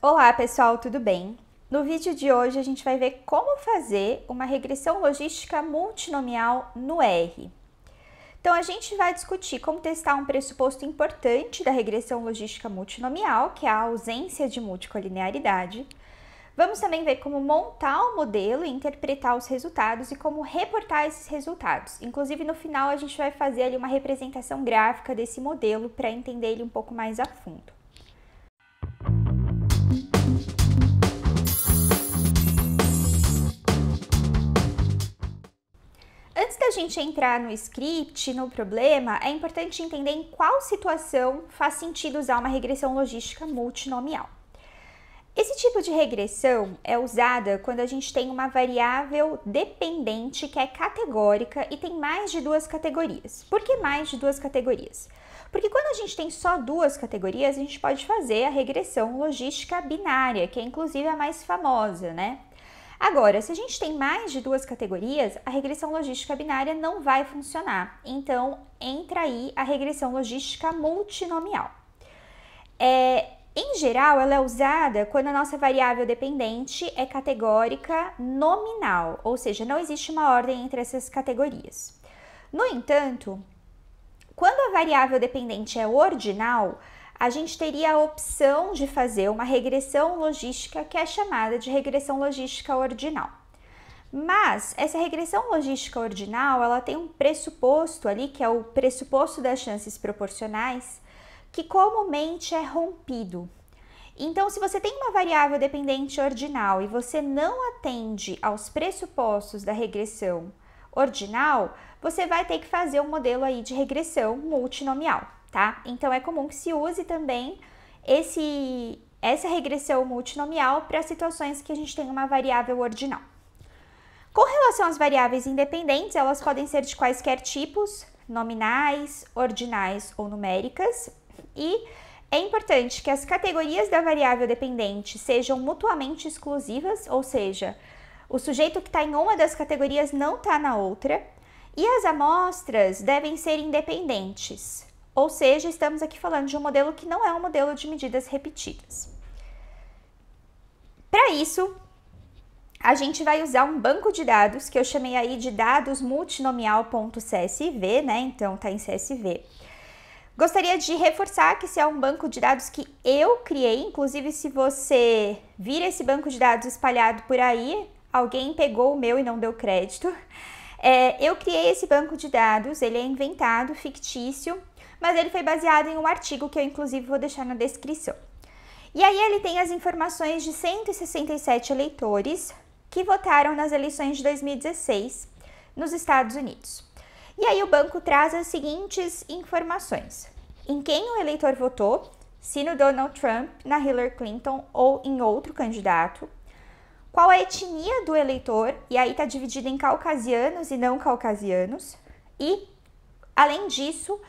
Olá pessoal, tudo bem? No vídeo de hoje a gente vai ver como fazer uma regressão logística multinomial no R. Então a gente vai discutir como testar um pressuposto importante da regressão logística multinomial, que é a ausência de multicolinearidade. Vamos também ver como montar o modelo e interpretar os resultados e como reportar esses resultados. Inclusive no final a gente vai fazer ali uma representação gráfica desse modelo para entender ele um pouco mais a fundo. Antes da gente entrar no script, no problema, é importante entender em qual situação faz sentido usar uma regressão logística multinomial. Esse tipo de regressão é usada quando a gente tem uma variável dependente que é categórica e tem mais de duas categorias. Por que mais de duas categorias? Porque quando a gente tem só duas categorias, a gente pode fazer a regressão logística binária, que é inclusive a mais famosa, né? Agora, se a gente tem mais de duas categorias, a regressão logística binária não vai funcionar. Então, entra aí a regressão logística multinomial. Em geral, ela é usada quando a nossa variável dependente é categórica nominal, ou seja, não existe uma ordem entre essas categorias. No entanto, quando a variável dependente é ordinal, a gente teria a opção de fazer uma regressão logística que é chamada de regressão logística ordinal. Mas essa regressão logística ordinal, ela tem um pressuposto ali, que é o pressuposto das chances proporcionais, que comumente é rompido. Então, se você tem uma variável dependente ordinal e você não atende aos pressupostos da regressão ordinal, você vai ter que fazer um modelo aí de regressão multinomial. Tá? Então, é comum que se use também essa regressão multinomial para situações que a gente tem uma variável ordinal. Com relação às variáveis independentes, elas podem ser de quaisquer tipos, nominais, ordinais ou numéricas. E é importante que as categorias da variável dependente sejam mutuamente exclusivas, ou seja, o sujeito que está em uma das categorias não está na outra. E as amostras devem ser independentes. Ou seja, estamos aqui falando de um modelo que não é um modelo de medidas repetidas. Para isso, a gente vai usar um banco de dados, que eu chamei aí de dados multinomial.csv, né? Então, tá em CSV. Gostaria de reforçar que esse é um banco de dados que eu criei. Inclusive, se você vir esse banco de dados espalhado por aí, alguém pegou o meu e não deu crédito. Eu criei esse banco de dados, ele é inventado, fictício, mas ele foi baseado em um artigo que eu, inclusive, vou deixar na descrição. E aí ele tem as informações de 167 eleitores que votaram nas eleições de 2016 nos Estados Unidos. E aí o banco traz as seguintes informações: em quem o eleitor votou, se no Donald Trump, na Hillary Clinton ou em outro candidato, qual a etnia do eleitor, e aí está dividido em caucasianos e não caucasianos, e, além disso,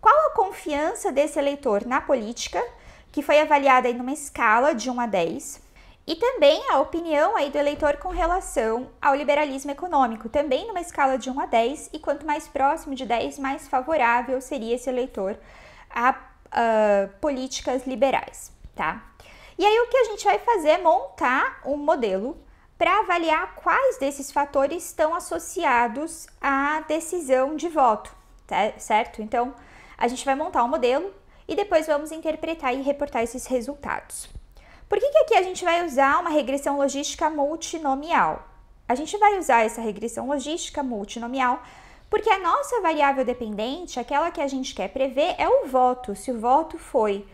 qual a confiança desse eleitor na política, que foi avaliada em uma escala de 1 a 10, e também a opinião aí do eleitor com relação ao liberalismo econômico, também numa escala de 1 a 10, e quanto mais próximo de 10, mais favorável seria esse eleitor a políticas liberais, tá? E aí o que a gente vai fazer é montar um modelo para avaliar quais desses fatores estão associados à decisão de voto, tá? Certo? Então, a gente vai montar um modelo e depois vamos interpretar e reportar esses resultados. Por que aqui a gente vai usar uma regressão logística multinomial? A gente vai usar essa regressão logística multinomial porque a nossa variável dependente, aquela que a gente quer prever, é o voto. Se o voto foi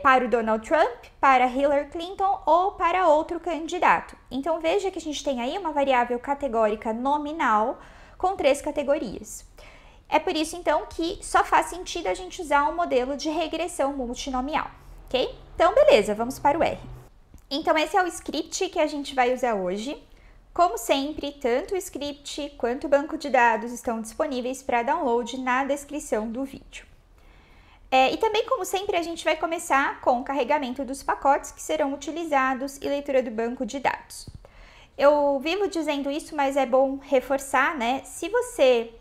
para o Donald Trump, para Hillary Clinton ou para outro candidato. Então, veja que a gente tem aí uma variável categórica nominal com três categorias. É por isso, então, que só faz sentido a gente usar um modelo de regressão multinomial, ok? Então, beleza, vamos para o R. Então, esse é o script que a gente vai usar hoje. Como sempre, tanto o script quanto o banco de dados estão disponíveis para download na descrição do vídeo. E também, como sempre, a gente vai começar com o carregamento dos pacotes que serão utilizados e leitura do banco de dados. Eu vivo dizendo isso, mas é bom reforçar, né? Se você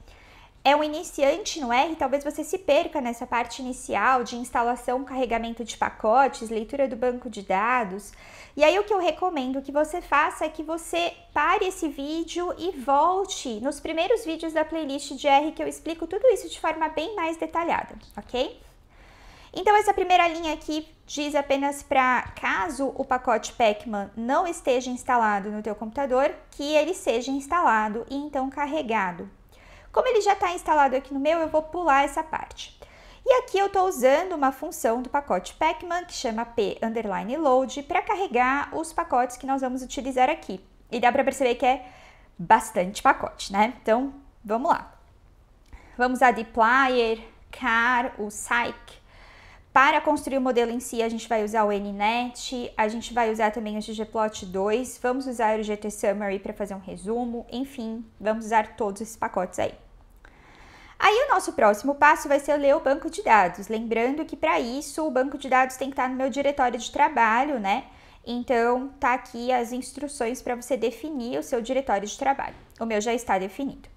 é um iniciante no R, talvez você se perca nessa parte inicial de instalação, carregamento de pacotes, leitura do banco de dados. E aí o que eu recomendo que você faça é que você pare esse vídeo e volte nos primeiros vídeos da playlist de R que eu explico tudo isso de forma bem mais detalhada, ok? Então, essa primeira linha aqui diz apenas para caso o pacote Pacman não esteja instalado no teu computador, que ele seja instalado e então carregado. Como ele já está instalado aqui no meu, eu vou pular essa parte. E aqui eu estou usando uma função do pacote Pacman, que chama p_load, para carregar os pacotes que nós vamos utilizar aqui. E dá para perceber que é bastante pacote, né? Então, vamos lá. Vamos a dplyr, car, o psych. Para construir o modelo em si, a gente vai usar o nnet, a gente vai usar também o ggplot2, vamos usar o gtsummary para fazer um resumo, enfim, vamos usar todos esses pacotes aí. Aí o nosso próximo passo vai ser ler o banco de dados, lembrando que para isso o banco de dados tem que estar no meu diretório de trabalho, né? Então tá aqui as instruções para você definir o seu diretório de trabalho, o meu já está definido.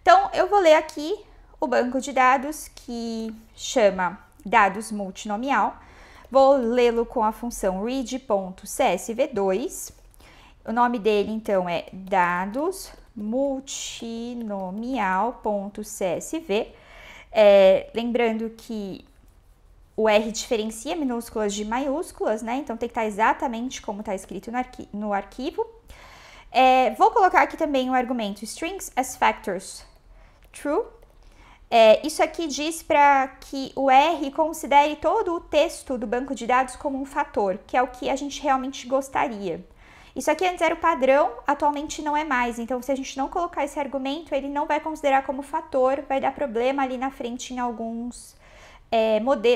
Então eu vou ler aqui o banco de dados que chama dados multinomial, vou lê-lo com a função read.csv2, o nome dele então é dados multinomial.csv, lembrando que o R diferencia minúsculas de maiúsculas, né? Então tem que estar exatamente como está escrito no arquivo. Vou colocar aqui também o argumento strings as factors true. Isso aqui diz para que o R considere todo o texto do banco de dados como um fator, que é o que a gente realmente gostaria. Isso aqui antes era o padrão, atualmente não é mais, então se a gente não colocar esse argumento, ele não vai considerar como fator, vai dar problema ali na frente em alguns,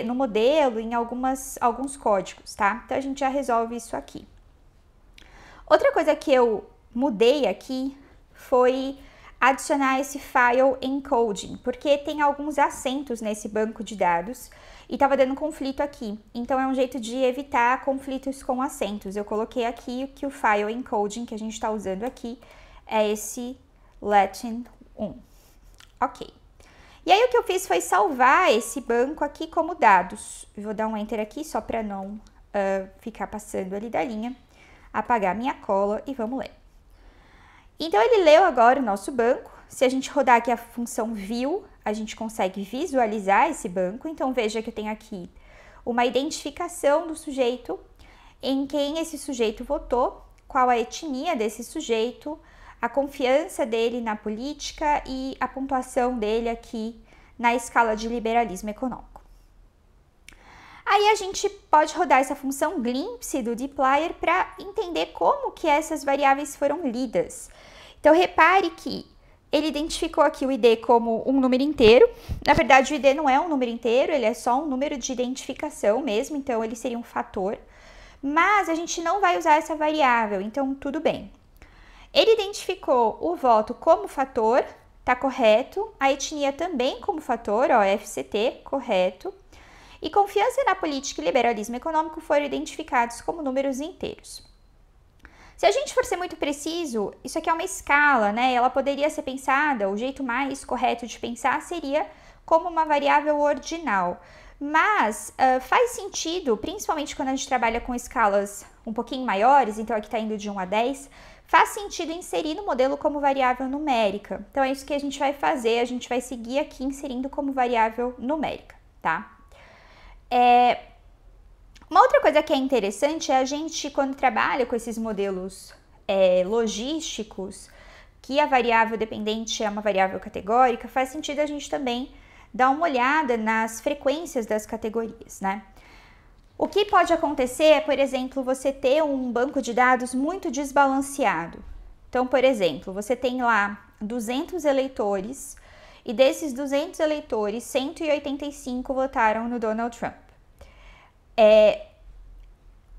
no modelo, em alguns códigos, tá? Então a gente já resolve isso aqui. Outra coisa que eu mudei aqui foi adicionar esse file encoding, porque tem alguns assentos nesse banco de dados e estava dando conflito aqui, então é um jeito de evitar conflitos com assentos. Eu coloquei aqui que o file encoding que a gente está usando aqui é esse Latin 1, ok. E aí o que eu fiz foi salvar esse banco aqui como dados, vou dar um enter aqui só para não ficar passando ali da linha, apagar minha cola e vamos ler. Então, ele leu agora o nosso banco. Se a gente rodar aqui a função view, a gente consegue visualizar esse banco. Então, veja que eu tenho aqui uma identificação do sujeito, em quem esse sujeito votou, qual a etnia desse sujeito, a confiança dele na política e a pontuação dele aqui na escala de liberalismo econômico. Aí a gente pode rodar essa função glimpse do dplyr para entender como que essas variáveis foram lidas. Então, repare que ele identificou aqui o ID como um número inteiro. Na verdade, o ID não é um número inteiro, ele é só um número de identificação mesmo, então ele seria um fator. Mas a gente não vai usar essa variável, então tudo bem. Ele identificou o voto como fator, tá correto. A etnia também como fator, ó, FCT, correto. E confiança na política e liberalismo econômico foram identificados como números inteiros. Se a gente for ser muito preciso, isso aqui é uma escala, né? Ela poderia ser pensada, o jeito mais correto de pensar seria como uma variável ordinal. Mas faz sentido, principalmente quando a gente trabalha com escalas um pouquinho maiores, então aqui está indo de 1 a 10, faz sentido inserir no modelo como variável numérica. Então é isso que a gente vai fazer, a gente vai seguir aqui inserindo como variável numérica, tá? Uma outra coisa que é interessante é a gente, quando trabalha com esses modelos logísticos, que a variável dependente é uma variável categórica, faz sentido a gente também dar uma olhada nas frequências das categorias, né? O que pode acontecer é, por exemplo, você ter um banco de dados muito desbalanceado. Então, por exemplo, você tem lá 200 eleitores e desses 200 eleitores, 185 votaram no Donald Trump.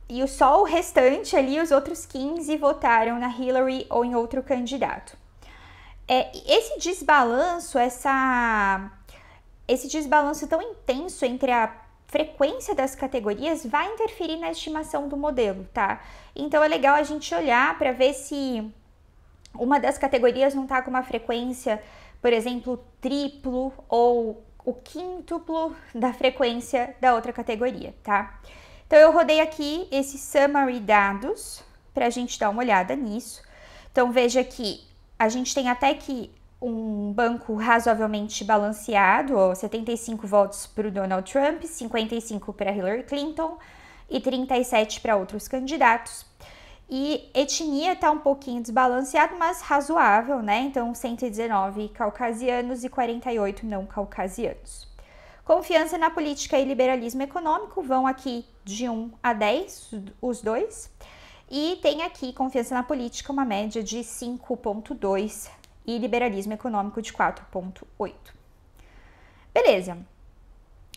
E só o restante ali, os outros 15 votaram na Hillary ou em outro candidato. Esse desbalanço, esse desbalanço tão intenso entre a frequência das categorias vai interferir na estimação do modelo, tá? Então é legal a gente olhar para ver se uma das categorias não está com uma frequência por exemplo, triplo ou o quíntuplo da frequência da outra categoria, tá? Então, eu rodei aqui esse summary dados para a gente dar uma olhada nisso. Então, veja que a gente tem até que um banco razoavelmente balanceado, ó, 75 votos para o Donald Trump, 55 para Hillary Clinton e 37 para outros candidatos. E etnia está um pouquinho desbalanceado, mas razoável, né? Então, 119 caucasianos e 48 não caucasianos. Confiança na política e liberalismo econômico vão aqui de 1 a 10, os dois. E tem aqui confiança na política, uma média de 5,2 e liberalismo econômico de 4,8. Beleza.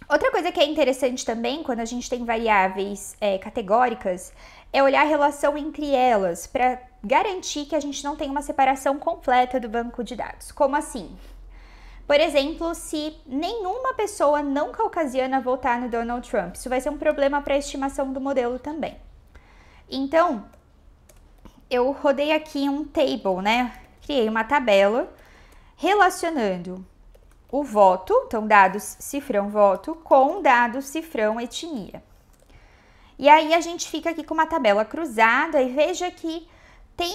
Outra coisa que é interessante também, quando a gente tem variáveis categóricas, é olhar a relação entre elas, para garantir que a gente não tem uma separação completa do banco de dados. Como assim? Por exemplo, se nenhuma pessoa não caucasiana votar no Donald Trump, isso vai ser um problema para a estimação do modelo também. Então, eu rodei aqui um table, né? Criei uma tabela relacionando o voto, então dados cifrão voto, com dados cifrão etnia. E aí a gente fica aqui com uma tabela cruzada e veja que tem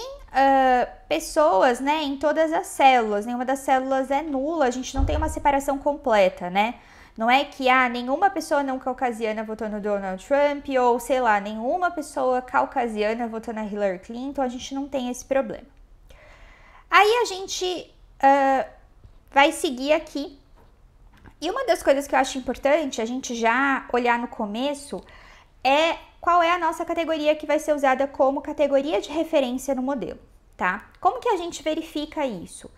pessoas, né, em todas as células, nenhuma das células é nula, a gente não tem uma separação completa, né? Não é que nenhuma pessoa não caucasiana votou no Donald Trump ou, sei lá, nenhuma pessoa caucasiana votou na Hillary Clinton, a gente não tem esse problema. Aí a gente vai seguir aqui. E uma das coisas que eu acho importante a gente já olhar no começo é qual é a nossa categoria que vai ser usada como categoria de referência no modelo, tá? Como que a gente verifica isso?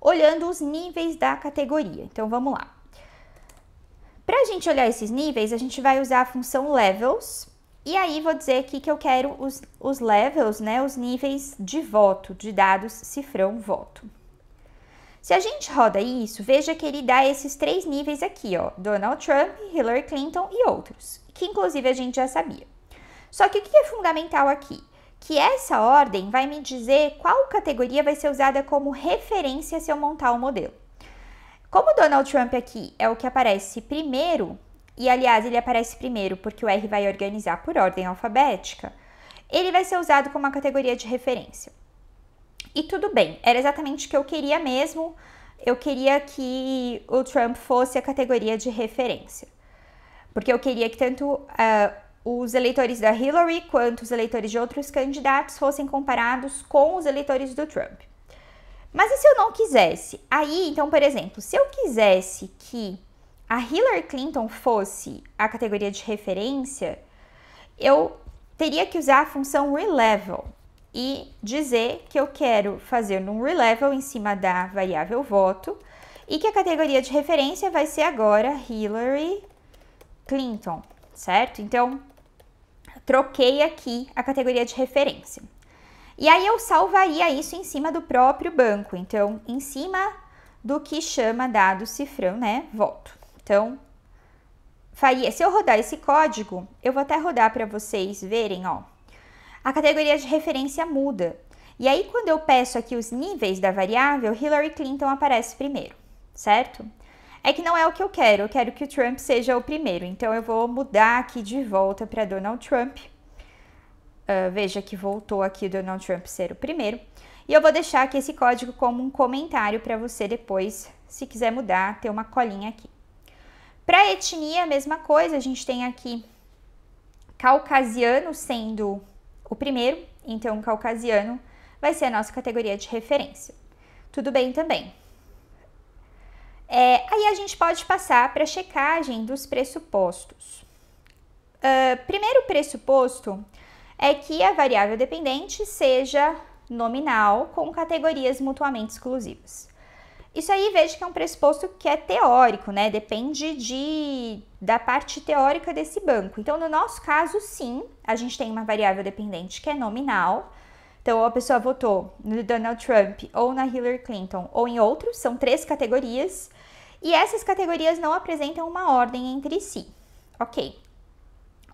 Olhando os níveis da categoria. Então, vamos lá. Para a gente olhar esses níveis, a gente vai usar a função levels, e aí vou dizer aqui que eu quero os levels, né, os níveis de voto, de dados cifrão voto. Se a gente roda isso, veja que ele dá esses três níveis aqui, ó, Donald Trump, Hillary Clinton e outros, que inclusive a gente já sabia. Só que o que é fundamental aqui? Que essa ordem vai me dizer qual categoria vai ser usada como referência se eu montar o modelo. Como Donald Trump aqui é o que aparece primeiro, e aliás ele aparece primeiro porque o R vai organizar por ordem alfabética, ele vai ser usado como uma categoria de referência. E tudo bem, era exatamente o que eu queria mesmo, eu queria que o Trump fosse a categoria de referência. Porque eu queria que tanto os eleitores da Hillary quanto os eleitores de outros candidatos fossem comparados com os eleitores do Trump. Mas e se eu não quisesse? Aí, então, por exemplo, se eu quisesse que a Hillary Clinton fosse a categoria de referência, eu teria que usar a função relevel e dizer que eu quero fazer um relevel em cima da variável voto e que a categoria de referência vai ser agora Hillary Clinton, certo? Então, troquei aqui a categoria de referência. E aí eu salvaria isso em cima do próprio banco, então, em cima do que chama dado cifrão, né, voto. Então, faria, se eu rodar esse código, eu vou até rodar para vocês verem, ó, a categoria de referência muda. E aí, quando eu peço aqui os níveis da variável, Hillary Clinton aparece primeiro, certo? É que não é o que eu quero que o Trump seja o primeiro. Então, eu vou mudar aqui de volta para Donald Trump. Veja que voltou aqui o Donald Trump ser o primeiro. E eu vou deixar aqui esse código como um comentário para você depois, se quiser mudar, ter uma colinha aqui. Para etnia, a mesma coisa. A gente tem aqui caucasiano sendo o primeiro, então caucasiano vai ser a nossa categoria de referência. Tudo bem também. Aí a gente pode passar para a checagem dos pressupostos. Primeiro pressuposto é que a variável dependente seja nominal com categorias mutuamente exclusivas. Isso aí veja que é um pressuposto que é teórico, né? Depende da parte teórica desse banco. Então, no nosso caso, sim, a gente tem uma variável dependente que é nominal. Então, ou a pessoa votou no Donald Trump ou na Hillary Clinton ou em outros, são três categorias. E essas categorias não apresentam uma ordem entre si, ok?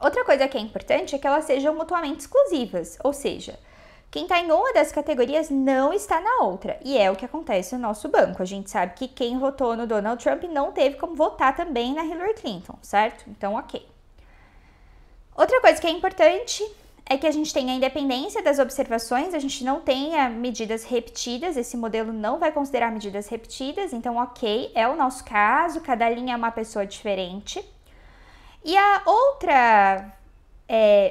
Outra coisa que é importante é que elas sejam mutuamente exclusivas, ou seja, Quem está em uma das categorias não está na outra, e é o que acontece no nosso banco. A gente sabe que quem votou no Donald Trump não teve como votar também na Hillary Clinton, certo? Então, ok. Outra coisa que é importante é que a gente tenha a independência das observações, a gente não tenha medidas repetidas, esse modelo não vai considerar medidas repetidas, então ok, é o nosso caso, cada linha é uma pessoa diferente. E a outra,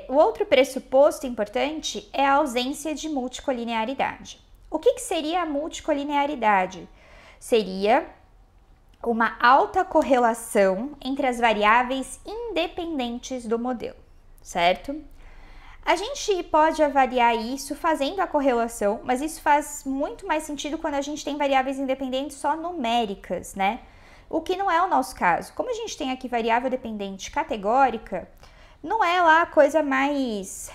o outro pressuposto importante é a ausência de multicolinearidade. O que que seria a multicolinearidade? Seria uma alta correlação entre as variáveis independentes do modelo, certo? A gente pode avaliar isso fazendo a correlação, mas isso faz muito mais sentido quando a gente tem variáveis independentes só numéricas, né? O que não é o nosso caso. Como a gente tem aqui variável dependente categórica, não é lá a coisa mais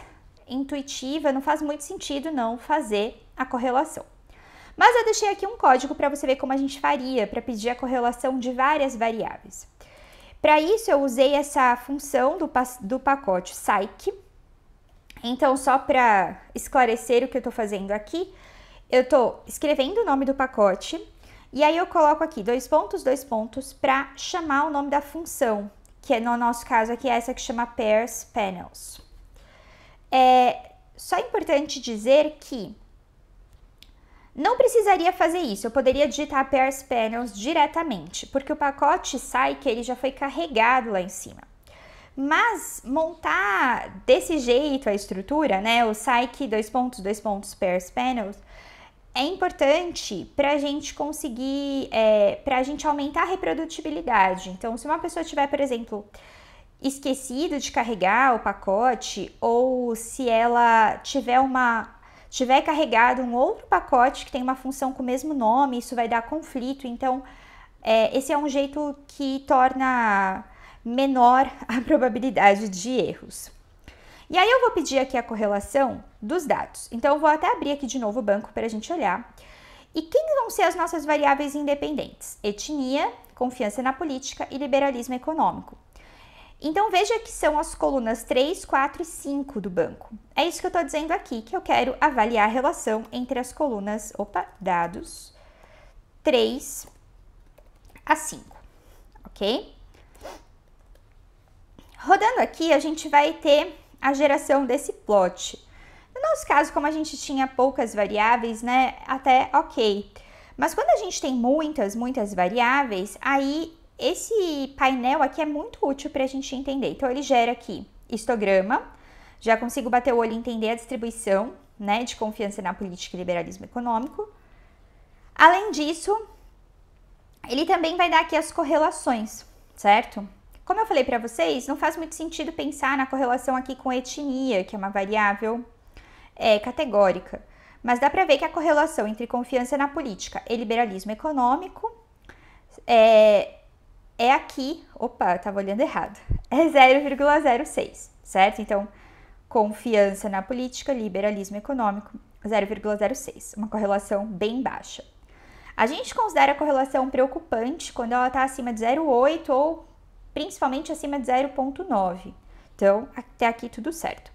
intuitiva, não faz muito sentido não fazer a correlação. Mas eu deixei aqui um código para você ver como a gente faria para pedir a correlação de várias variáveis. Para isso, eu usei essa função do pacote psych. Então, só para esclarecer o que eu estou fazendo aqui, eu estou escrevendo o nome do pacote e aí eu coloco aqui dois pontos, para chamar o nome da função, que é, no nosso caso aqui, é essa que chama pairs panels. É só importante dizer que não precisaria fazer isso, eu poderia digitar pairs panels diretamente, porque o pacote psych ele já foi carregado lá em cima. Mas montar desse jeito a estrutura, né, o psych ... pairs panels, é importante para a gente conseguir, para a gente aumentar a reprodutibilidade. Então, se uma pessoa tiver, por exemplo, esquecido de carregar o pacote, ou se ela tiver carregado um outro pacote que tem uma função com o mesmo nome, isso vai dar conflito. Então, esse é um jeito que torna menor a probabilidade de erros. E aí eu vou pedir aqui a correlação dos dados. Então, eu vou até abrir aqui de novo o banco para a gente olhar. E quem vão ser as nossas variáveis independentes? Etnia, confiança na política e liberalismo econômico. Então, veja que são as colunas 3, 4 e 5 do banco. É isso que eu estou dizendo aqui, que eu quero avaliar a relação entre as colunas, dados 3 a 5, ok? Rodando aqui, a gente vai ter a geração desse plot. No nosso caso, como a gente tinha poucas variáveis, né, até ok. Mas quando a gente tem muitas variáveis, aí esse painel aqui é muito útil para a gente entender. Então, ele gera aqui histograma, já consigo bater o olho e entender a distribuição, né, de confiança na política e liberalismo econômico. Além disso, ele também vai dar aqui as correlações, certo? Como eu falei para vocês, não faz muito sentido pensar na correlação aqui com etnia, que é uma variável categórica. Mas dá para ver que a correlação entre confiança na política e liberalismo econômico é aqui... Opa, estava olhando errado. É 0,06, certo? Então, confiança na política, liberalismo econômico, 0,06. Uma correlação bem baixa. A gente considera a correlação preocupante quando ela está acima de 0,8 ou principalmente acima de 0,9. Então, até aqui tudo certo.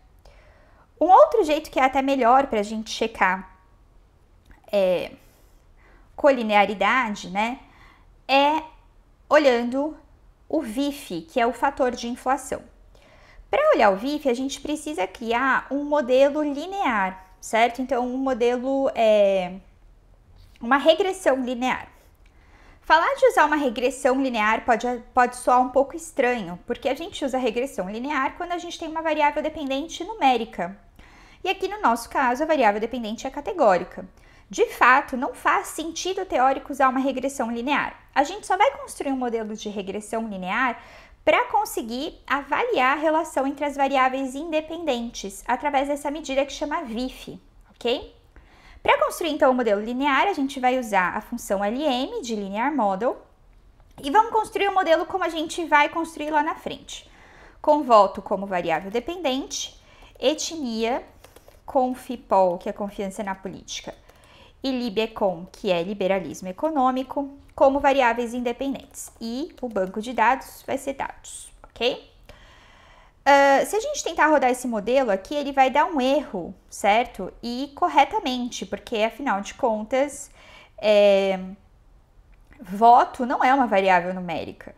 Um outro jeito que é até melhor para a gente checar colinearidade, né, é olhando o VIF, que é o fator de inflação. Para olhar o VIF, a gente precisa criar um modelo linear, certo? Então, um modelo, uma regressão linear. Falar de usar uma regressão linear pode soar um pouco estranho, porque a gente usa regressão linear quando a gente tem uma variável dependente numérica. E aqui no nosso caso, a variável dependente é categórica. De fato, não faz sentido teórico usar uma regressão linear. A gente só vai construir um modelo de regressão linear para conseguir avaliar a relação entre as variáveis independentes, através dessa medida que chama VIF, ok? Para construir, então, o modelo linear, a gente vai usar a função LM de Linear Model e vamos construir o modelo como a gente vai construir lá na frente. Convoto como variável dependente, etnia, confpol, que é confiança na política, e libecon, que é liberalismo econômico, como variáveis independentes. E o banco de dados vai ser dados, ok? Se a gente tentar rodar esse modelo aqui, ele vai dar um erro, certo? E corretamente, porque afinal de contas, voto não é uma variável numérica.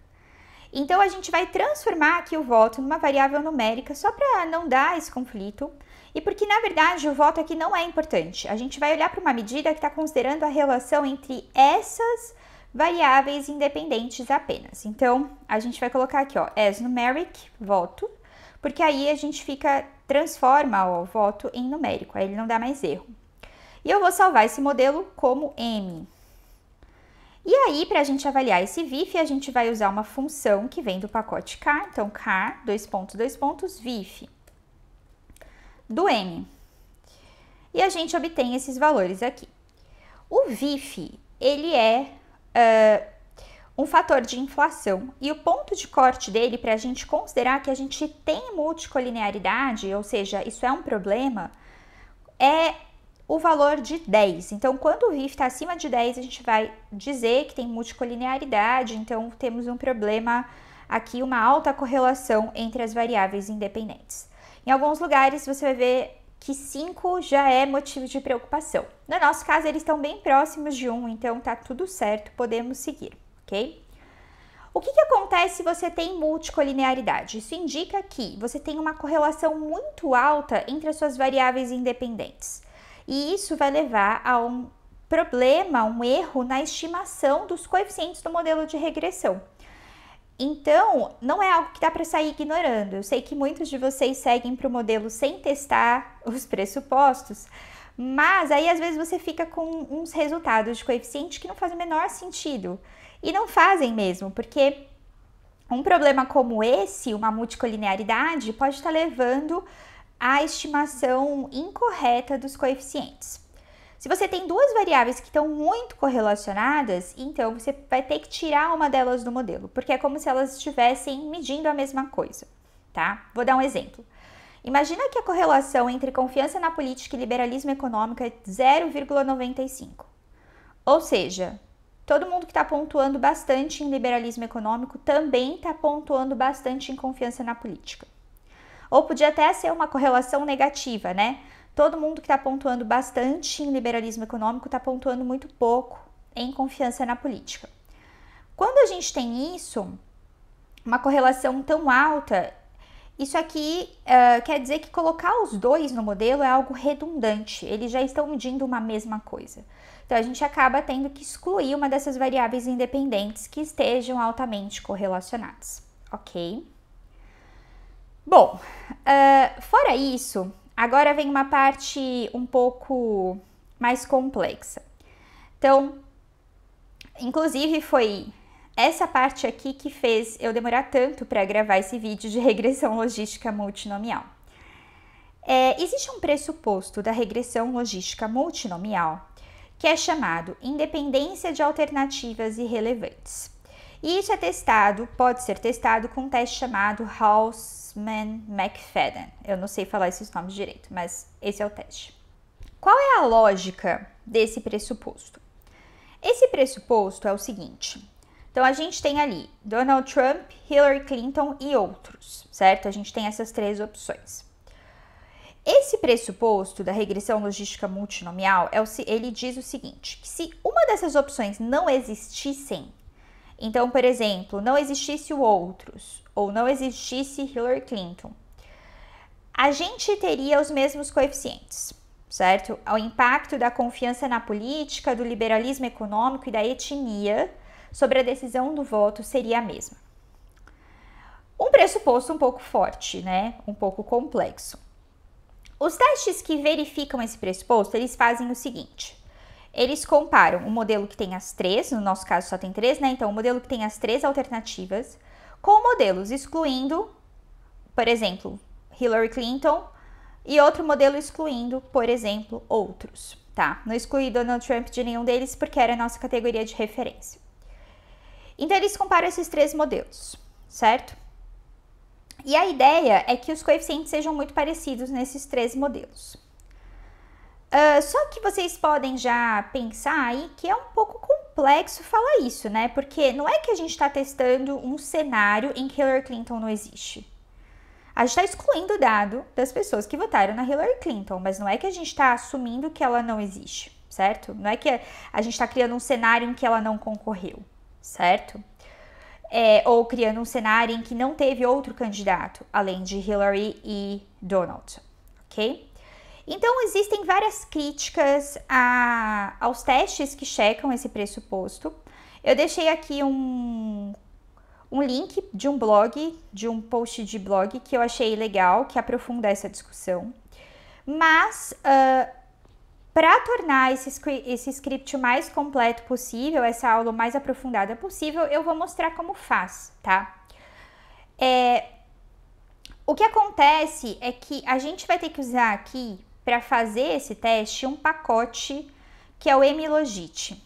Então a gente vai transformar aqui o voto numa variável numérica só para não dar esse conflito e porque na verdade o voto aqui não é importante. A gente vai olhar para uma medida que está considerando a relação entre essas variáveis independentes apenas. Então a gente vai colocar aqui, ó, as numeric, voto, porque aí a gente transforma o voto em numérico, aí ele não dá mais erro. E eu vou salvar esse modelo como M. E aí, para a gente avaliar esse VIF, a gente vai usar uma função que vem do pacote car, então car, _VIF, do M. E a gente obtém esses valores aqui. O VIF, ele é um fator de inflação e o ponto de corte dele, para a gente considerar que a gente tem multicolinearidade, ou seja, isso é um problema, é o valor de 10. Então, quando o VIF está acima de 10, a gente vai dizer que tem multicolinearidade, então temos um problema aqui, uma alta correlação entre as variáveis independentes. Em alguns lugares, você vai ver que 5 já é motivo de preocupação. No nosso caso, eles estão bem próximos de 1, então tá tudo certo, podemos seguir, ok? O que acontece se você tem multicolinearidade? Isso indica que você tem uma correlação muito alta entre as suas variáveis independentes. E isso vai levar a um problema, um erro na estimação dos coeficientes do modelo de regressão. Então, não é algo que dá para sair ignorando. Eu sei que muitos de vocês seguem para o modelo sem testar os pressupostos, mas aí às vezes você fica com uns resultados de coeficiente que não fazem o menor sentido. E não fazem mesmo, porque um problema como esse, uma multicolinearidade, pode estar levando a estimação incorreta dos coeficientes. Se você tem duas variáveis que estão muito correlacionadas, então você vai ter que tirar uma delas do modelo, porque é como se elas estivessem medindo a mesma coisa, tá? Vou dar um exemplo. Imagina que a correlação entre confiança na política e liberalismo econômico é 0,95. Ou seja, todo mundo que está pontuando bastante em liberalismo econômico também está pontuando bastante em confiança na política. Ou podia até ser uma correlação negativa, né? Todo mundo que está pontuando bastante em liberalismo econômico está pontuando muito pouco em confiança na política. Quando a gente tem isso, uma correlação tão alta, isso aqui quer dizer que colocar os dois no modelo é algo redundante, eles já estão medindo uma mesma coisa. Então, a gente acaba tendo que excluir uma dessas variáveis independentes que estejam altamente correlacionadas, ok? Bom, fora isso, agora vem uma parte um pouco mais complexa. Então, inclusive foi essa parte aqui que fez eu demorar tanto para gravar esse vídeo de regressão logística multinomial. Existe um pressuposto da regressão logística multinomial que é chamado independência de alternativas irrelevantes. E isso é testado, pode ser testado com um teste chamado Hausman-McFadden. Eu não sei falar esses nomes direito, mas esse é o teste. Qual é a lógica desse pressuposto? Esse pressuposto é o seguinte. Então, a gente tem ali Donald Trump, Hillary Clinton e outros, certo? A gente tem essas três opções. Esse pressuposto da regressão logística multinomial, ele diz o seguinte, que se uma dessas opções não existissem, então, por exemplo, não existisse o outros, ou não existisse Hillary Clinton, a gente teria os mesmos coeficientes, certo? O impacto da confiança na política, do liberalismo econômico e da etnia sobre a decisão do voto seria a mesma. Um pressuposto um pouco forte, né? Um pouco complexo. Os testes que verificam esse pressuposto, eles fazem o seguinte. Eles comparam o modelo que tem as três, no nosso caso só tem três, né? Então, o modelo que tem as três alternativas com modelos excluindo, por exemplo, Hillary Clinton e outro modelo excluindo, por exemplo, outros, tá? Não excluí Donald Trump de nenhum deles porque era a nossa categoria de referência. Então, eles comparam esses três modelos, certo? E a ideia é que os coeficientes sejam muito parecidos nesses três modelos. Só que vocês podem já pensar aí que é um pouco complexo falar isso, né? Porque não é que a gente está testando um cenário em que Hillary Clinton não existe. A gente está excluindo o dado das pessoas que votaram na Hillary Clinton, mas não é que a gente está assumindo que ela não existe, certo? Não é que a gente está criando um cenário em que ela não concorreu, certo? Ou criando um cenário em que não teve outro candidato, além de Hillary e Donald, ok? Então, existem várias críticas aos testes que checam esse pressuposto. Eu deixei aqui um link de um blog, de um post de blog que eu achei legal, que aprofunda essa discussão. Mas, para tornar esse script o mais completo possível, essa aula o mais aprofundada possível, eu vou mostrar como faz, tá? O que acontece é que a gente vai ter que usar aqui, para fazer esse teste, um pacote que é o mlogit.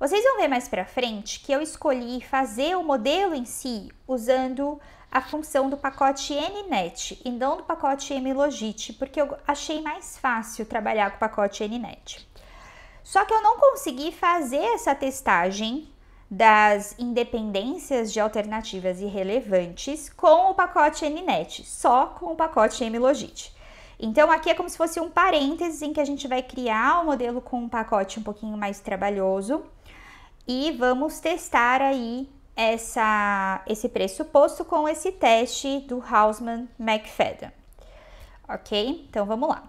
Vocês vão ver mais pra frente que eu escolhi fazer o modelo em si usando a função do pacote nnet e não do pacote mlogit, porque eu achei mais fácil trabalhar com o pacote nnet. Só que eu não consegui fazer essa testagem das independências de alternativas irrelevantes com o pacote nnet, só com o pacote mlogit. Então, aqui é como se fosse um parênteses em que a gente vai criar um modelo com um pacote um pouquinho mais trabalhoso e vamos testar aí esse pressuposto com esse teste do Hausman-McFadden, ok? Então, vamos lá.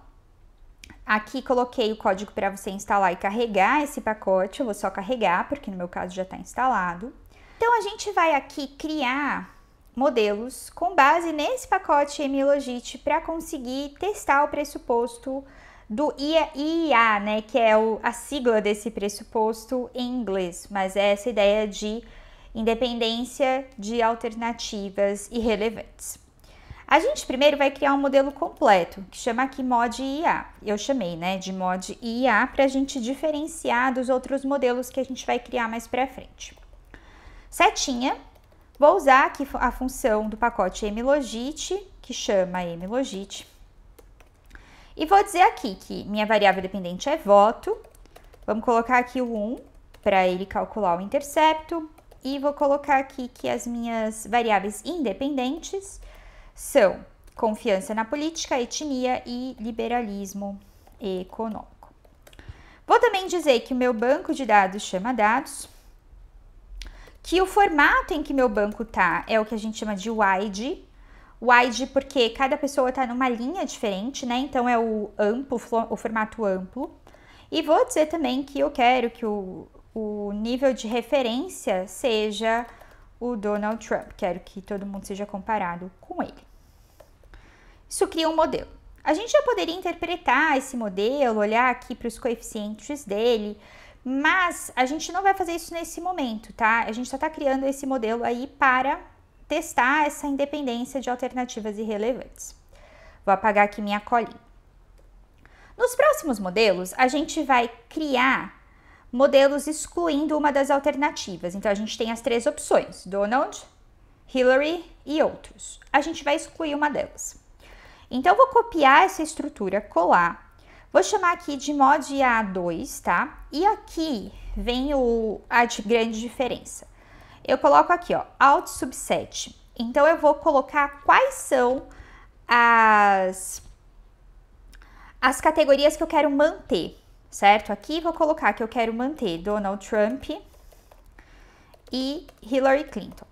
Aqui coloquei o código para você instalar e carregar esse pacote, eu vou só carregar, porque no meu caso já está instalado. Então, a gente vai aqui criar modelos com base nesse pacote mlogit para conseguir testar o pressuposto do IIA, né, que é a sigla desse pressuposto em inglês, mas é essa ideia de independência de alternativas irrelevantes. A gente primeiro vai criar um modelo completo, que chama aqui mod IA. Eu chamei, né, de mod IA para a gente diferenciar dos outros modelos que a gente vai criar mais para frente. Setinha. Vou usar aqui a função do pacote mlogit, que chama mlogit. E vou dizer aqui que minha variável dependente é voto. Vamos colocar aqui o 1 para ele calcular o intercepto. E vou colocar aqui que as minhas variáveis independentes são confiança na política, etnia e liberalismo econômico. Vou também dizer que o meu banco de dados chama dados, que o formato em que meu banco tá é o que a gente chama de wide. Wide porque cada pessoa tá numa linha diferente, né? Então é o amplo, o formato amplo. E vou dizer também que eu quero que o nível de referência seja o Donald Trump. Quero que todo mundo seja comparado com ele. Isso cria um modelo. A gente já poderia interpretar esse modelo, olhar aqui para os coeficientes dele, mas a gente não vai fazer isso nesse momento, tá? A gente só tá criando esse modelo aí para testar essa independência de alternativas irrelevantes. Vou apagar aqui minha colinha. Nos próximos modelos, a gente vai criar modelos excluindo uma das alternativas. Então, a gente tem as três opções, Donald, Hillary e outros. A gente vai excluir uma delas. Então, vou copiar essa estrutura, colar. Vou chamar aqui de mod IA2, tá? E aqui vem a grande diferença. Eu coloco aqui, ó, alt subset. Então, eu vou colocar quais são as categorias que eu quero manter, certo? Aqui vou colocar que eu quero manter Donald Trump e Hillary Clinton.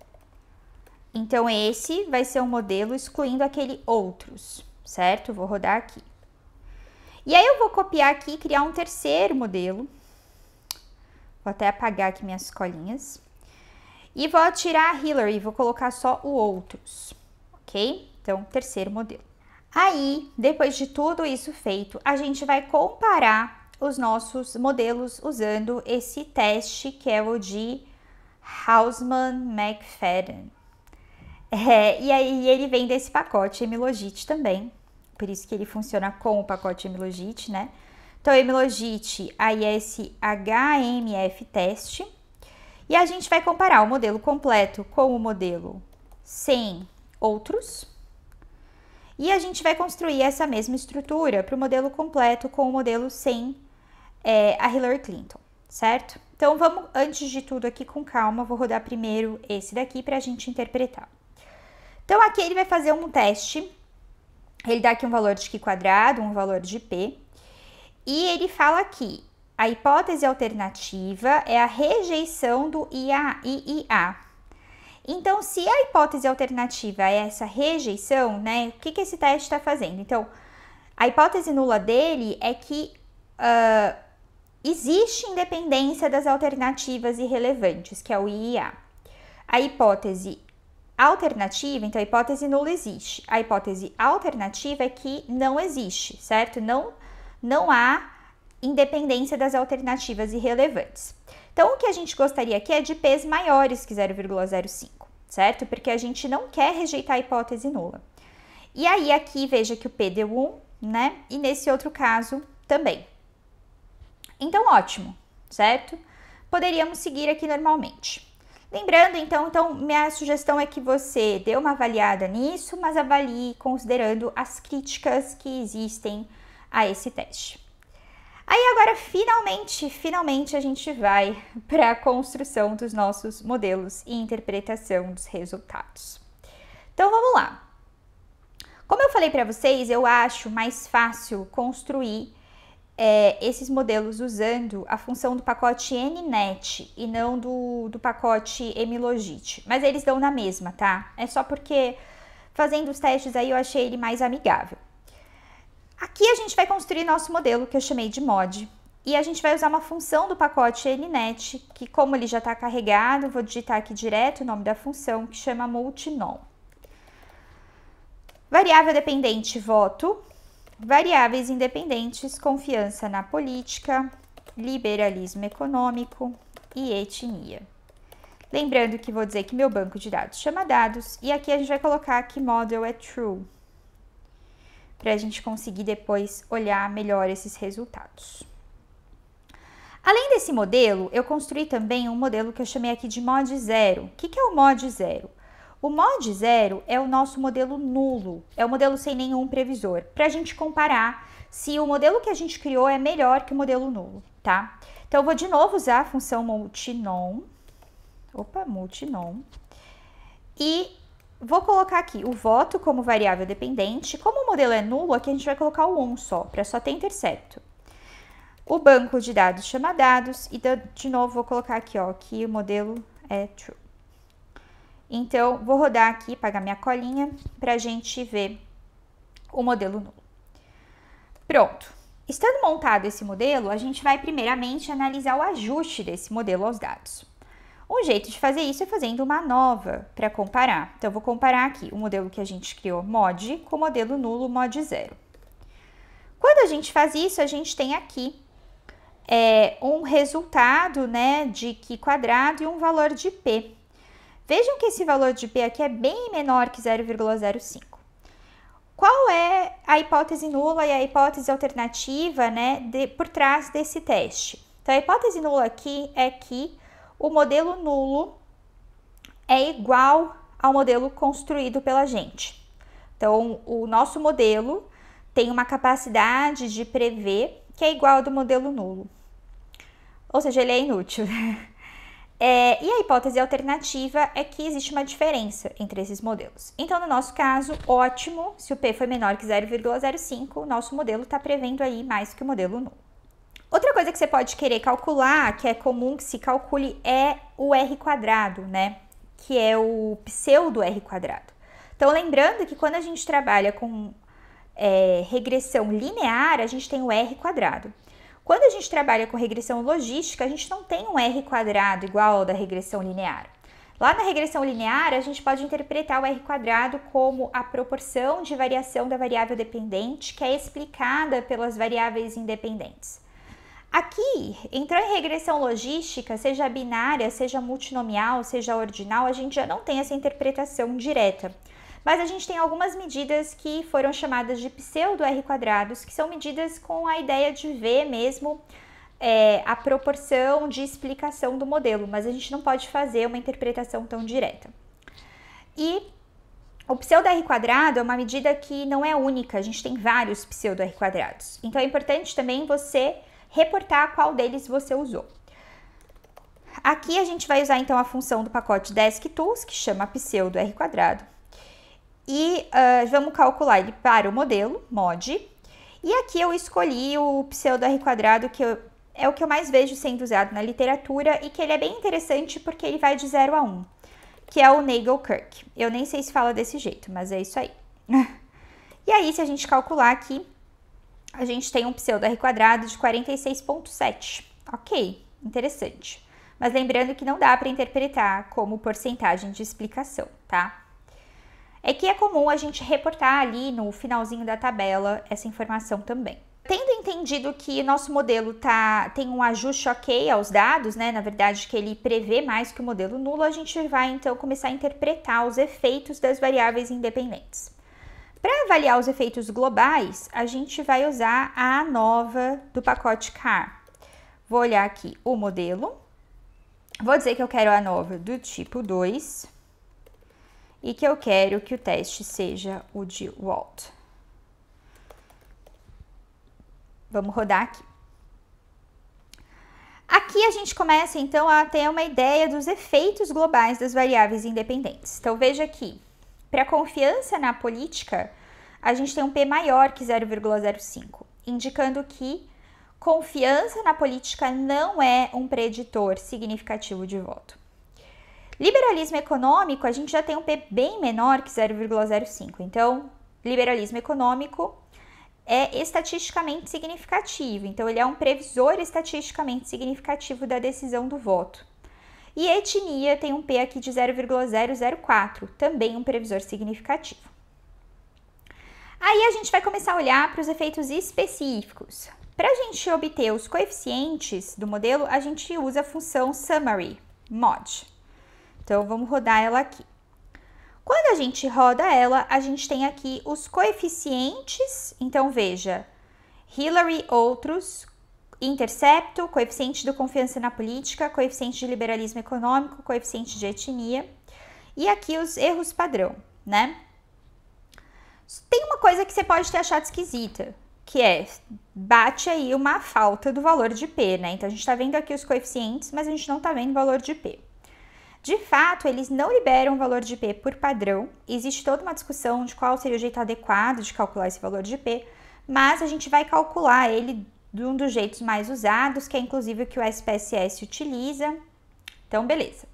Então, esse vai ser um modelo excluindo aquele outros, certo? Vou rodar aqui. E aí eu vou copiar aqui e criar um terceiro modelo. Vou até apagar aqui minhas colinhas. E vou tirar a Hillary, vou colocar só o outros, ok? Então, terceiro modelo. Aí, depois de tudo isso feito, a gente vai comparar os nossos modelos usando esse teste que é o de Hausman-McFadden. E aí ele vem desse pacote mlogit também. Por isso que ele funciona com o pacote mlogit, né? Então, mlogit, aí é esse hmf-test. E a gente vai comparar o modelo completo com o modelo sem outros. E a gente vai construir essa mesma estrutura para o modelo completo com o modelo sem a Hillary Clinton, certo? Então, vamos, antes de tudo, aqui com calma. Vou rodar primeiro esse daqui para a gente interpretar. Então aqui ele vai fazer um teste, ele dá aqui um valor de Q², um valor de P, e ele fala aqui, a hipótese alternativa é a rejeição do IIA. Então, se a hipótese alternativa é essa rejeição, né, o que, que esse teste está fazendo? Então, a hipótese nula dele é que existe independência das alternativas irrelevantes, que é o IIA. A hipótese alternativa, então a hipótese nula existe. A hipótese alternativa é que não existe, certo? Não há independência das alternativas irrelevantes. Então, o que a gente gostaria aqui é de P's maiores que 0,05, certo? Porque a gente não quer rejeitar a hipótese nula. E aí, aqui, veja que o P deu 1, né? E nesse outro caso também. Então, ótimo, certo? Poderíamos seguir aqui normalmente. Lembrando, então, minha sugestão é que você dê uma avaliada nisso, mas avalie considerando as críticas que existem a esse teste. Aí agora, finalmente a gente vai para a construção dos nossos modelos e interpretação dos resultados. Então, vamos lá. Como eu falei para vocês, eu acho mais fácil construir esses modelos usando a função do pacote nnet e não do pacote mlogit. Mas eles dão na mesma, tá? É só porque fazendo os testes aí eu achei ele mais amigável. Aqui a gente vai construir nosso modelo, que eu chamei de mod, e a gente vai usar uma função do pacote nnet, que como ele já está carregado, vou digitar aqui direto o nome da função, que chama multinom. Variável dependente, voto. Variáveis independentes, confiança na política, liberalismo econômico e etnia. Lembrando que vou dizer que meu banco de dados chama dados, e aqui a gente vai colocar que model é true, para a gente conseguir depois olhar melhor esses resultados. Além desse modelo, eu construí também um modelo que eu chamei aqui de mod 0. O que é o mod 0? O mod 0 é o nosso modelo nulo, é o modelo sem nenhum previsor, para a gente comparar se o modelo que a gente criou é melhor que o modelo nulo, tá? Então, eu vou de novo usar a função multinom, e vou colocar aqui o voto como variável dependente. Como o modelo é nulo, aqui a gente vai colocar o 1 só, para só ter intercepto. O banco de dados chama dados, e de novo vou colocar aqui, ó, que o modelo é true. Então, vou rodar aqui, pagar minha colinha, para a gente ver o modelo nulo. Pronto. Estando montado esse modelo, a gente vai primeiramente analisar o ajuste desse modelo aos dados. Um jeito de fazer isso é fazendo uma nova para comparar. Então, eu vou comparar aqui o modelo que a gente criou, mod, com o modelo nulo, mod 0. Quando a gente faz isso, a gente tem aqui um resultado, né, de Q² e um valor de P. Vejam que esse valor de P aqui é bem menor que 0,05. Qual é a hipótese nula e a hipótese alternativa, né, por trás desse teste? Então, a hipótese nula aqui é que o modelo nulo é igual ao modelo construído pela gente. Então, o nosso modelo tem uma capacidade de prever que é igual ao do modelo nulo. Ou seja, ele é inútil. E a hipótese alternativa é que existe uma diferença entre esses modelos. Então, no nosso caso, ótimo, se o P foi menor que 0,05, o nosso modelo está prevendo aí mais que o modelo nulo. Outra coisa que você pode querer calcular, que é comum que se calcule, é o R², né? Que é o pseudo R². Então, lembrando que quando a gente trabalha com regressão linear, a gente tem o R². Quando a gente trabalha com regressão logística, a gente não tem um R² igual ao da regressão linear. Lá na regressão linear, a gente pode interpretar o R² como a proporção de variação da variável dependente, que é explicada pelas variáveis independentes. Aqui, entrou em regressão logística, seja binária, seja multinomial, seja ordinal, a gente já não tem essa interpretação direta. Mas a gente tem algumas medidas que foram chamadas de pseudo-R², que são medidas com a ideia de ver mesmo a proporção de explicação do modelo, mas a gente não pode fazer uma interpretação tão direta. E o pseudo-R² é uma medida que não é única, a gente tem vários pseudo-R². Então, é importante também você reportar qual deles você usou. Aqui a gente vai usar então a função do pacote DescTools, que chama pseudo R², E vamos calcular ele para o modelo, mod. E aqui eu escolhi o pseudo R quadrado, que é o que eu mais vejo sendo usado na literatura e que ele é bem interessante porque ele vai de 0 a 1, que é o Nagle-Kirk. Eu nem sei se fala desse jeito, mas é isso aí. E aí, se a gente calcular aqui, a gente tem um pseudo R quadrado de 46,7. Ok, interessante. Mas lembrando que não dá para interpretar como porcentagem de explicação, tá? É que é comum a gente reportar ali no finalzinho da tabela essa informação também. Tendo entendido que nosso modelo tem um ajuste ok aos dados, né? Na verdade, que ele prevê mais que o modelo nulo, a gente vai então começar a interpretar os efeitos das variáveis independentes. Para avaliar os efeitos globais, a gente vai usar a ANOVA do pacote car. Vou olhar aqui o modelo, vou dizer que eu quero a ANOVA do tipo 2 e que eu quero que o teste seja o de Walt. Vamos rodar aqui. Aqui a gente começa então a ter uma ideia dos efeitos globais das variáveis independentes. Então veja aqui. Para confiança na política, a gente tem um P maior que 0,05, indicando que confiança na política não é um preditor significativo de voto. Liberalismo econômico, a gente já tem um P bem menor que 0,05, então liberalismo econômico é estatisticamente significativo, então ele é um previsor estatisticamente significativo da decisão do voto. E etnia tem um P aqui de 0,004, também um previsor significativo. Aí a gente vai começar a olhar para os efeitos específicos. Para a gente obter os coeficientes do modelo, a gente usa a função summary, mod. Então vamos rodar ela aqui. Quando a gente roda ela, a gente tem aqui os coeficientes, então veja, Hillary, outros, intercepto, coeficiente do confiança na política, coeficiente de liberalismo econômico, coeficiente de etnia e aqui os erros padrão, né? Tem uma coisa que você pode ter achado esquisita, que é, bate aí uma falta do valor de P, né? Então, a gente tá vendo aqui os coeficientes, mas a gente não tá vendo o valor de P. De fato, eles não liberam o valor de P por padrão, existe toda uma discussão de qual seria o jeito adequado de calcular esse valor de P, mas a gente vai calcular ele de um dos jeitos mais usados, que é inclusive o que o SPSS utiliza. Então, beleza.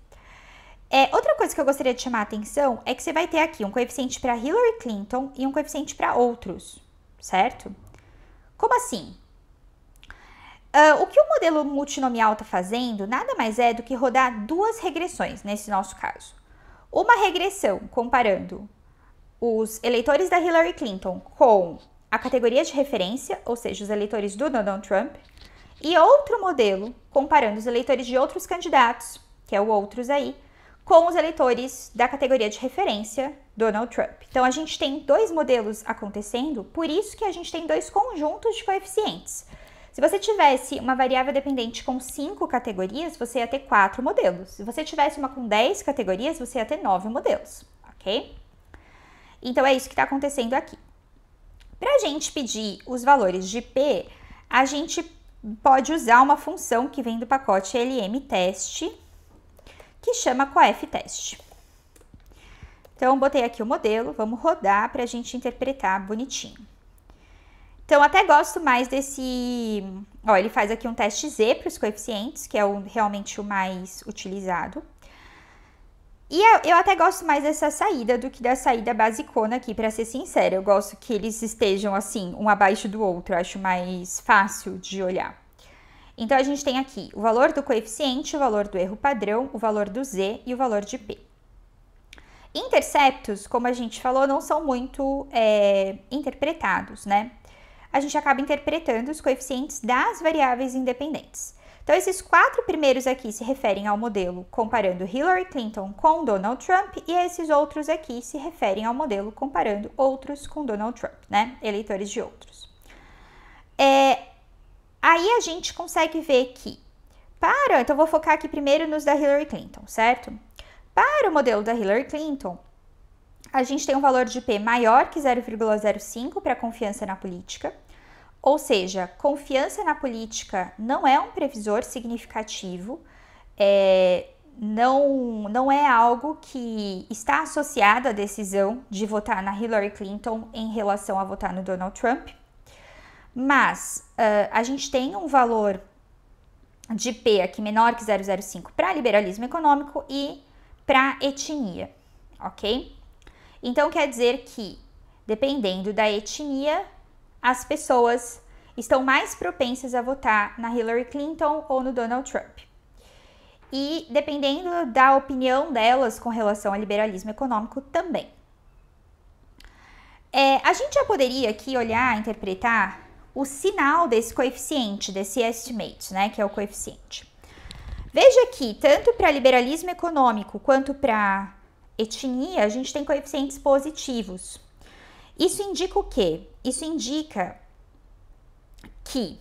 Outra coisa que eu gostaria de chamar a atenção é que você vai ter aqui um coeficiente para Hillary Clinton e um coeficiente para outros, certo? Como assim? O que o modelo multinomial está fazendo nada mais é do que rodar duas regressões, nesse nosso caso. Uma regressão comparando os eleitores da Hillary Clinton com a categoria de referência, ou seja, os eleitores do Donald Trump, e outro modelo comparando os eleitores de outros candidatos, que é o outros aí, com os eleitores da categoria de referência Donald Trump. Então, a gente tem dois modelos acontecendo, por isso que a gente tem dois conjuntos de coeficientes. Se você tivesse uma variável dependente com 5 categorias, você ia ter 4 modelos. Se você tivesse uma com 10 categorias, você ia ter 9 modelos, ok? Então, é isso que está acontecendo aqui. Para a gente pedir os valores de P, a gente pode usar uma função que vem do pacote lmtest, que chama coeftest. Então, botei aqui o modelo, vamos rodar para a gente interpretar bonitinho. Então, até gosto mais desse... Ó, ele faz aqui um teste Z para os coeficientes, que é realmente o mais utilizado. E eu até gosto mais dessa saída do que da saída basicona aqui, pra ser sincera. Eu gosto que eles estejam, assim, um abaixo do outro. Eu acho mais fácil de olhar. Então, a gente tem aqui o valor do coeficiente, o valor do erro padrão, o valor do Z e o valor de P. Interceptos, como a gente falou, não são muito interpretados, né? A gente acaba interpretando os coeficientes das variáveis independentes. Então, esses 4 primeiros aqui se referem ao modelo comparando Hillary Clinton com Donald Trump e esses outros aqui se referem ao modelo comparando outros com Donald Trump, né? Eleitores de outros. Aí a gente consegue ver que, então vou focar aqui primeiro nos da Hillary Clinton, certo? Para o modelo da Hillary Clinton, a gente tem um valor de P maior que 0,05 para confiança na política. Ou seja, confiança na política não é um previsor significativo não é algo que está associado à decisão de votar na Hillary Clinton em relação a votar no Donald Trump, mas a gente tem um valor de P aqui menor que 0,05 para liberalismo econômico e para etnia, ok? Então quer dizer que, dependendo da etnia, as pessoas estão mais propensas a votar na Hillary Clinton ou no Donald Trump. E dependendo da opinião delas com relação ao liberalismo econômico também. A gente já poderia aqui olhar, interpretar o sinal desse coeficiente, desse estimate, né, que é o coeficiente. Veja que tanto para liberalismo econômico quanto para etnia, a gente tem coeficientes positivos. Isso indica o quê? Isso indica que,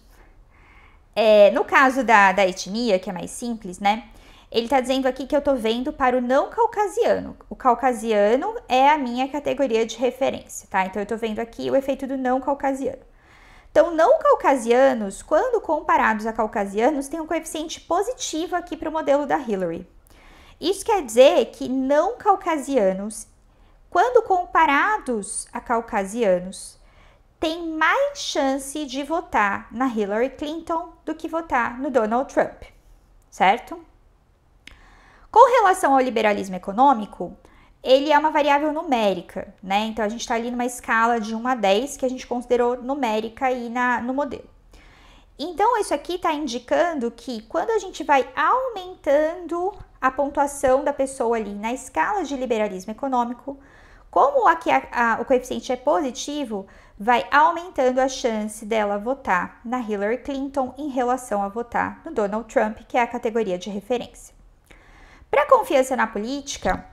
no caso da etnia, que é mais simples, né, ele está dizendo aqui que eu estou vendo para o não caucasiano. O caucasiano é a minha categoria de referência, tá? Então, eu estou vendo aqui o efeito do não caucasiano. Então, não caucasianos, quando comparados a caucasianos, tem um coeficiente positivo aqui para o modelo da Hillary. Isso quer dizer que não caucasianos, quando comparados a caucasianos, tem mais chance de votar na Hillary Clinton do que votar no Donald Trump, certo? Com relação ao liberalismo econômico, ele é uma variável numérica, né? Então, a gente está ali numa escala de 1 a 10 que a gente considerou numérica aí no modelo. Então, isso aqui está indicando que quando a gente vai aumentando a pontuação da pessoa ali na escala de liberalismo econômico, como aqui o coeficiente é positivo, vai aumentando a chance dela votar na Hillary Clinton em relação a votar no Donald Trump, que é a categoria de referência. Para confiança na política,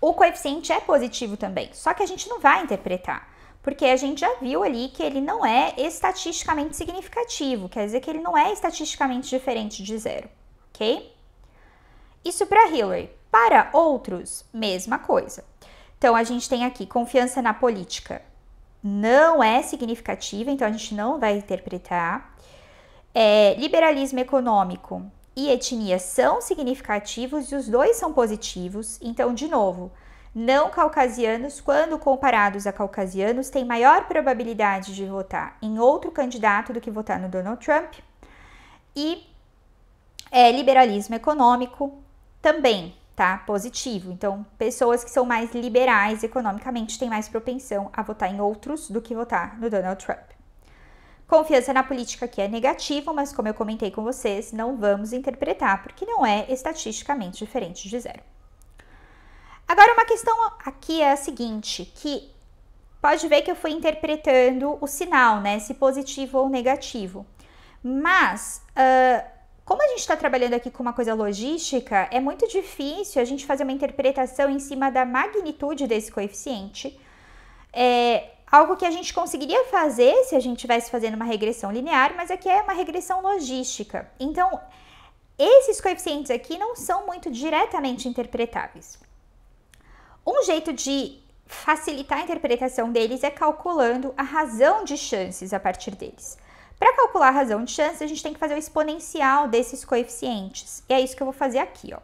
o coeficiente é positivo também, só que a gente não vai interpretar, porque a gente já viu ali que ele não é estatisticamente significativo, quer dizer que ele não é estatisticamente diferente de zero, ok? Isso para Hillary. Para outros, mesma coisa. Então, a gente tem aqui confiança na política não é significativa, então a gente não vai interpretar. Liberalismo econômico e etnia são significativos e os dois são positivos. Então, de novo, não caucasianos, quando comparados a caucasianos, têm maior probabilidade de votar em outro candidato do que votar no Donald Trump. E liberalismo econômico também, tá? Positivo. Então, pessoas que são mais liberais economicamente têm mais propensão a votar em outros do que votar no Donald Trump. Confiança na política aqui é negativo, mas como eu comentei com vocês, não vamos interpretar, porque não é estatisticamente diferente de zero. Agora, uma questão aqui é a seguinte, que pode ver que eu fui interpretando o sinal, né? Se positivo ou negativo. Mas, como a gente está trabalhando aqui com uma coisa logística, é muito difícil a gente fazer uma interpretação em cima da magnitude desse coeficiente. Algo que a gente conseguiria fazer se a gente estivesse fazendo uma regressão linear, mas aqui é uma regressão logística. Então, esses coeficientes aqui não são muito diretamente interpretáveis. Um jeito de facilitar a interpretação deles é calculando a razão de chances a partir deles. Para calcular a razão de chance, a gente tem que fazer o exponencial desses coeficientes. E é isso que eu vou fazer aqui, ó.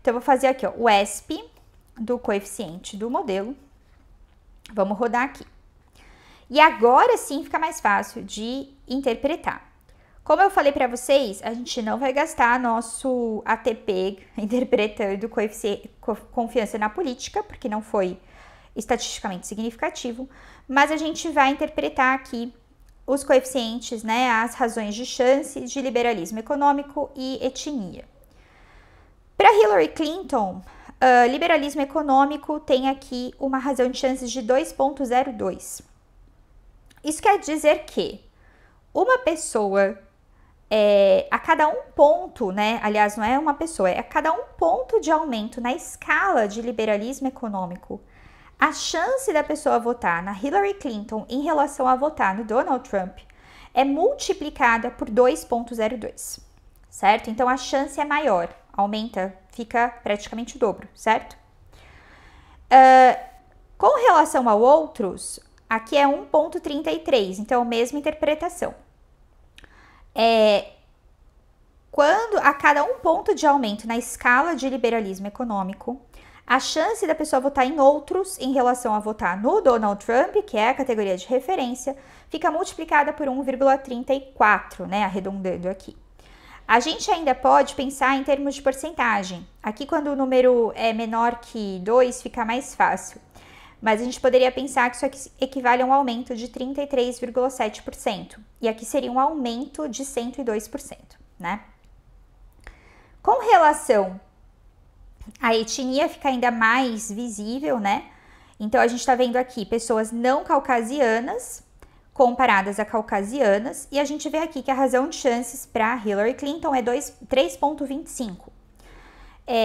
Então, eu vou fazer aqui, ó, o ESP do coeficiente do modelo. Vamos rodar aqui. E agora sim fica mais fácil de interpretar. Como eu falei para vocês, a gente não vai gastar nosso ATP interpretando confiança na política, porque não foi estatisticamente significativo, mas a gente vai interpretar aqui os coeficientes, né, as razões de chance de liberalismo econômico e etnia. Para Hillary Clinton, liberalismo econômico tem aqui uma razão de chances de 2,02. Isso quer dizer que uma pessoa, a cada um ponto, né, aliás, não é uma pessoa, é a cada um ponto de aumento na escala de liberalismo econômico, a chance da pessoa votar na Hillary Clinton em relação a votar no Donald Trump é multiplicada por 2,02, certo? Então, a chance é maior, aumenta, fica praticamente o dobro, certo? Com relação a outros, aqui é 1,33, então, mesma interpretação. Quando a cada um ponto de aumento na escala de liberalismo econômico, a chance da pessoa votar em outros em relação a votar no Donald Trump, que é a categoria de referência, fica multiplicada por 1,34, né, arredondando aqui. A gente ainda pode pensar em termos de porcentagem. Aqui, quando o número é menor que 2, fica mais fácil. Mas a gente poderia pensar que isso equivale a um aumento de 33,7%. E aqui seria um aumento de 102%, né? Com relação à etnia, fica ainda mais visível, né? Então, a gente está vendo aqui pessoas não caucasianas comparadas a caucasianas. E a gente vê aqui que a razão de chances para Hillary Clinton é 3,25.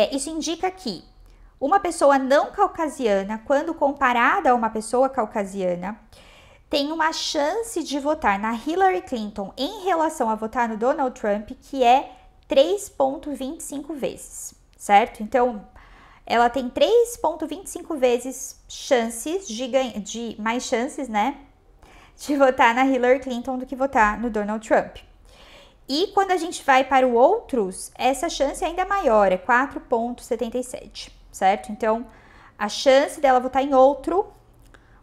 Isso indica que uma pessoa não caucasiana, quando comparada a uma pessoa caucasiana, tem uma chance de votar na Hillary Clinton em relação a votar no Donald Trump, que é 3,25 vezes, certo? Então, ela tem 3,25 vezes chances mais chances, né, de votar na Hillary Clinton do que votar no Donald Trump. E quando a gente vai para o outros, essa chance é ainda maior, é 4,77. Certo? Então, a chance dela votar em outro,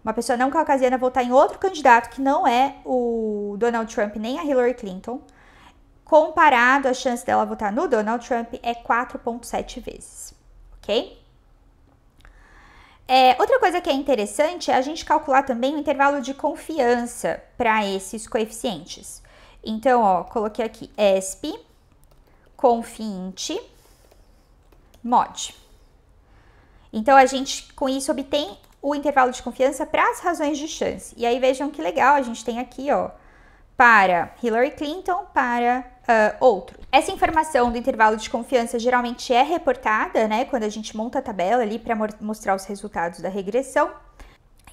uma pessoa não caucasiana votar em outro candidato que não é o Donald Trump nem a Hillary Clinton, comparado à chance dela votar no Donald Trump, é 4,7 vezes, ok? Outra coisa que é interessante é a gente calcular também o intervalo de confiança para esses coeficientes. Então, ó, coloquei aqui ESP, confiante, mod. Então, a gente, com isso, obtém o intervalo de confiança para as razões de chance. E aí, vejam que legal, a gente tem aqui, ó, para Hillary Clinton, para outro. Essa informação do intervalo de confiança geralmente é reportada, né, quando a gente monta a tabela ali para mostrar os resultados da regressão.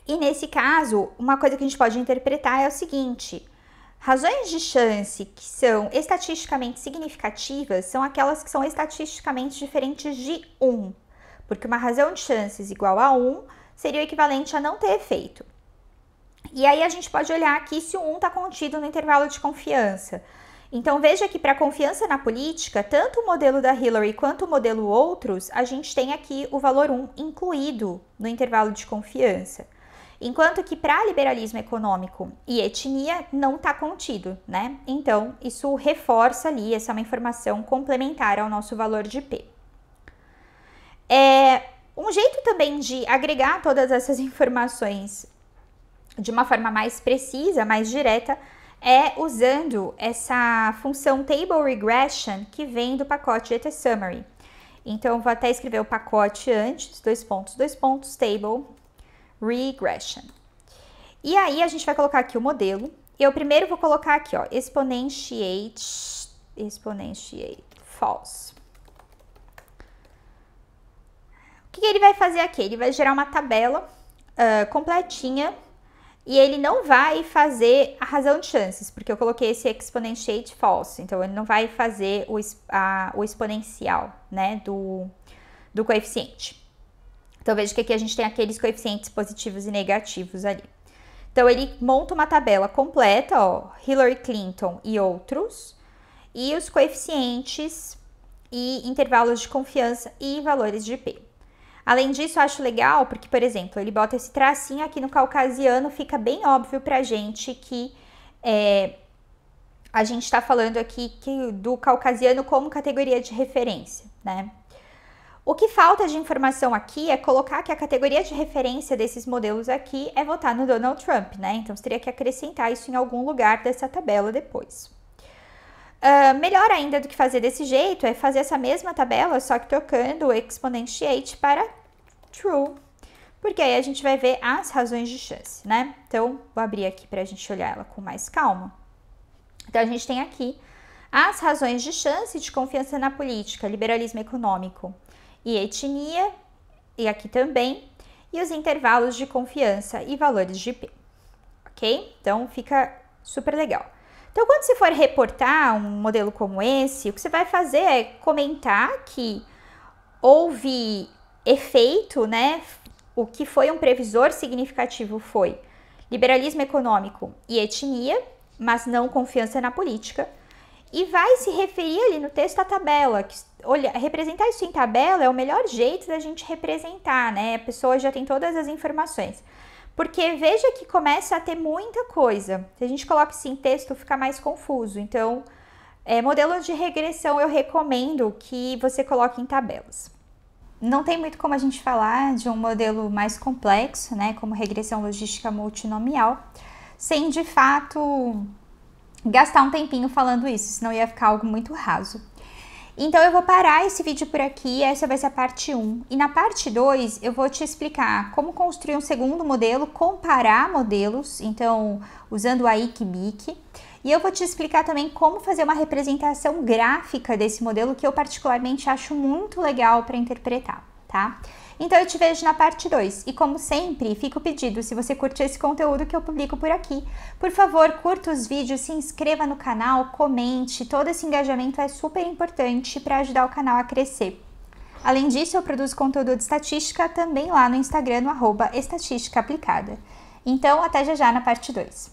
E nesse caso, uma coisa que a gente pode interpretar é o seguinte: razões de chance que são estatisticamente significativas são aquelas que são estatisticamente diferentes de 1. Porque uma razão de chances igual a 1 seria o equivalente a não ter efeito. E aí a gente pode olhar aqui se o 1 está contido no intervalo de confiança. Então veja que para confiança na política, tanto o modelo da Hillary quanto o modelo outros, a gente tem aqui o valor 1 incluído no intervalo de confiança. Enquanto que para liberalismo econômico e etnia não está contido, né? Então isso reforça ali, essa é uma informação complementar ao nosso valor de P. Um jeito também de agregar todas essas informações de uma forma mais precisa, mais direta, é usando essa função table regression que vem do pacote gtsummary. Então, vou até escrever o pacote antes, : table regression. E aí, a gente vai colocar aqui o modelo. Eu primeiro vou colocar aqui, ó, exponentiate false. O que ele vai fazer aqui? Ele vai gerar uma tabela completinha e ele não vai fazer a razão de chances, porque eu coloquei esse exponentiate false, então ele não vai fazer o exponencial, né, do coeficiente. Então veja que aqui a gente tem aqueles coeficientes positivos e negativos ali. Então ele monta uma tabela completa, ó, Hillary Clinton e outros, e os coeficientes e intervalos de confiança e valores de P. Além disso, eu acho legal porque, por exemplo, ele bota esse tracinho aqui no caucasiano, fica bem óbvio pra gente que a gente tá falando aqui do caucasiano como categoria de referência, né? O que falta de informação aqui é colocar que a categoria de referência desses modelos aqui é votar no Donald Trump, né? Então, você teria que acrescentar isso em algum lugar dessa tabela depois. Melhor ainda do que fazer desse jeito é fazer essa mesma tabela, só que trocando o exponentiate para true, porque aí a gente vai ver as razões de chance, né? Então, vou abrir aqui para a gente olhar ela com mais calma. Então, a gente tem aqui as razões de chance de confiança na política, liberalismo econômico e etnia, e aqui também, e os intervalos de confiança e valores de P, ok? Então, fica super legal. Então, quando você for reportar um modelo como esse, o que você vai fazer é comentar que houve efeito, né? O que foi um previsor significativo foi liberalismo econômico e etnia, mas não confiança na política. e vai se referir ali no texto à tabela. Que, olha, representar isso em tabela é o melhor jeito da gente representar, né? A pessoa já tem todas as informações. Porque veja que começa a ter muita coisa. Se a gente coloca isso em texto, fica mais confuso. Então, modelos de regressão eu recomendo que você coloque em tabelas. Não tem muito como a gente falar de um modelo mais complexo, né, como regressão logística multinomial, sem de fato gastar um tempinho falando isso, senão ia ficar algo muito raso. Então eu vou parar esse vídeo por aqui, essa vai ser a parte 1. E na parte 2 eu vou te explicar como construir um segundo modelo, comparar modelos, então usando a IC-BIC. E eu vou te explicar também como fazer uma representação gráfica desse modelo que eu particularmente acho muito legal para interpretar, tá? Então eu te vejo na parte 2 e, como sempre, fica o pedido, se você curte esse conteúdo que eu publico por aqui, por favor, curta os vídeos, se inscreva no canal, comente, todo esse engajamento é super importante para ajudar o canal a crescer. Além disso, eu produzo conteúdo de estatística também lá no Instagram, no @estatistica aplicada. Então até já já na parte 2.